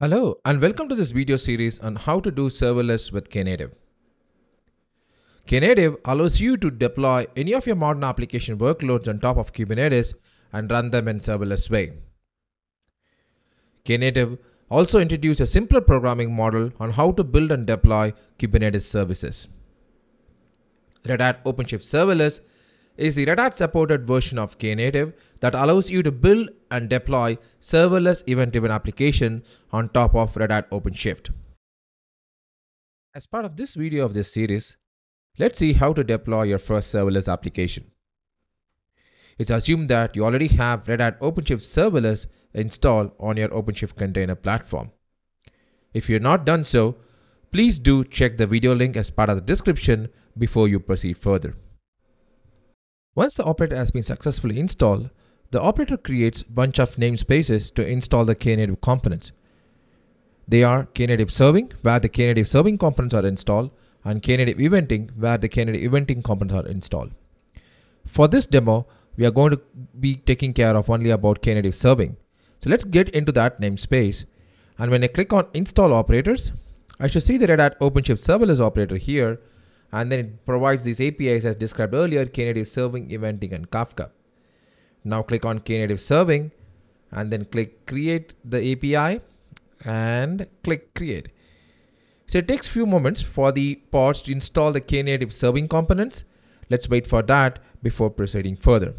Hello and welcome to this video series on how to do serverless with Knative. Knative allows you to deploy any of your modern application workloads on top of Kubernetes and run them in serverless way. Knative also introduced a simpler programming model on how to build and deploy Kubernetes services. Red Hat OpenShift Serverless is the Red Hat supported version of Knative that allows you to build and deploy serverless event-driven application on top of Red Hat OpenShift. As part of this video of this series, let's see how to deploy your first serverless application. It's assumed that you already have Red Hat OpenShift Serverless installed on your OpenShift container platform. If you're not done so, please do check the video link as part of the description before you proceed further. Once the operator has been successfully installed, the operator creates a bunch of namespaces to install the Knative components. They are Knative Serving, where the Knative Serving components are installed, and Knative Eventing, where the Knative Eventing components are installed. For this demo, we are going to be taking care of only about Knative Serving. So let's get into that namespace. And when I click on Install Operators, I should see the Red Hat OpenShift Serverless operator here. And then it provides these APIs as described earlier, Knative Serving, Eventing, and Kafka. Now click on Knative Serving and then click Create the API and click Create. So it takes a few moments for the pods to install the Knative Serving components. Let's wait for that before proceeding further.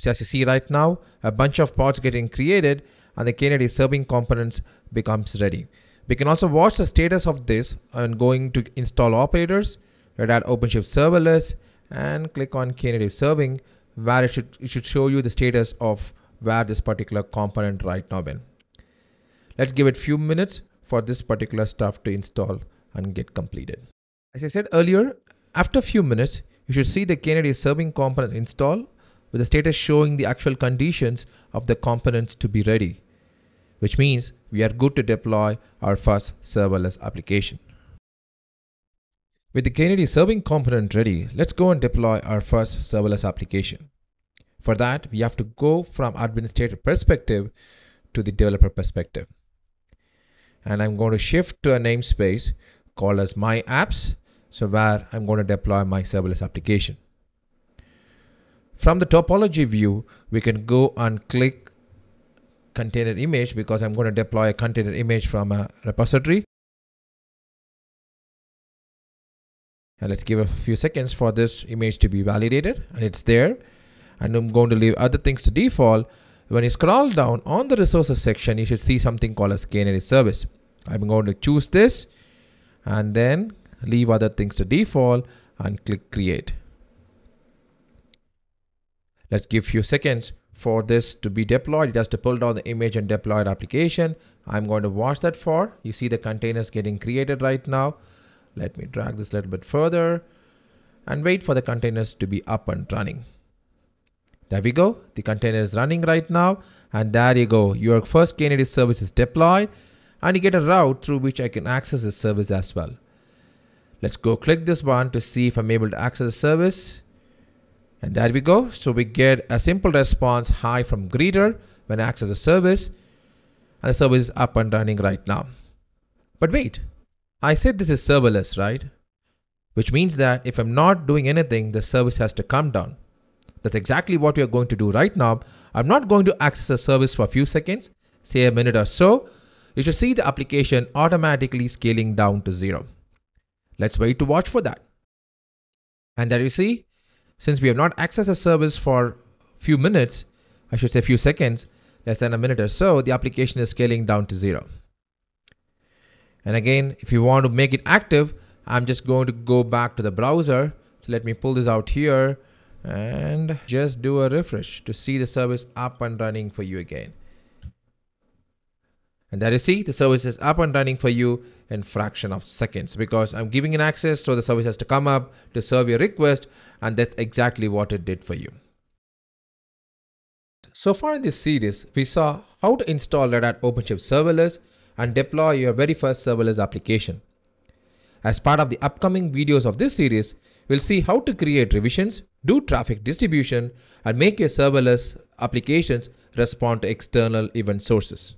So as you see right now, a bunch of pods getting created and the Knative Serving components becomes ready. We can also watch the status of this and going to Install Operators, Red Hat OpenShift Serverless, and click on Knative Serving, where it should show you the status of where this particular component right now is. Let's give it a few minutes for this particular stuff to install and get completed. As I said earlier, after a few minutes, you should see the Knative Serving component install with the status showing the actual conditions of the components to be ready, which means we are good to deploy our first serverless application. With the Knative Serving component ready, let's go and deploy our first serverless application. For that, we have to go from administrator perspective to the developer perspective. And I'm going to shift to a namespace called as My Apps, so where I'm going to deploy my serverless application. From the topology view, we can go and click Container Image because I'm going to deploy a container image from a repository. And let's give a few seconds for this image to be validated, and it's there. And I'm going to leave other things to default. When you scroll down on the resources section, you should see something called as Knative Service. I'm going to choose this and then leave other things to default and click Create. Let's give a few seconds for this to be deployed. It has to pull down the image and deploy the application. I'm going to watch that for. You see the containers getting created right now. Let me drag this a little bit further and wait for the containers to be up and running. There we go. The container is running right now. And there you go. Your first Knative service is deployed and you get a route through which I can access the service as well. Let's go click this one to see if I'm able to access the service. And there we go. So we get a simple response hi from greeter when I access the service, and the service is up and running right now. But wait. I said this is serverless, right? Which means that if I'm not doing anything, the service has to come down. That's exactly what we are going to do right now. I'm not going to access the service for a few seconds, say a minute or so. You should see the application automatically scaling down to 0. Let's wait to watch for that. And there you see, since we have not accessed the service for a few minutes, I should say a few seconds, less than a minute or so, the application is scaling down to 0. And again, if you want to make it active, I'm just going to go back to the browser. So let me pull this out here and just do a refresh to see the service up and running for you again. And there you see, the service is up and running for you in fraction of seconds because I'm giving it access. So the service has to come up to serve your request. And that's exactly what it did for you. So far in this series, we saw how to install Red Hat OpenShift Serverless and deploy your very first serverless application. As part of the upcoming videos of this series, we'll see how to create revisions, do traffic distribution, and make your serverless applications respond to external event sources.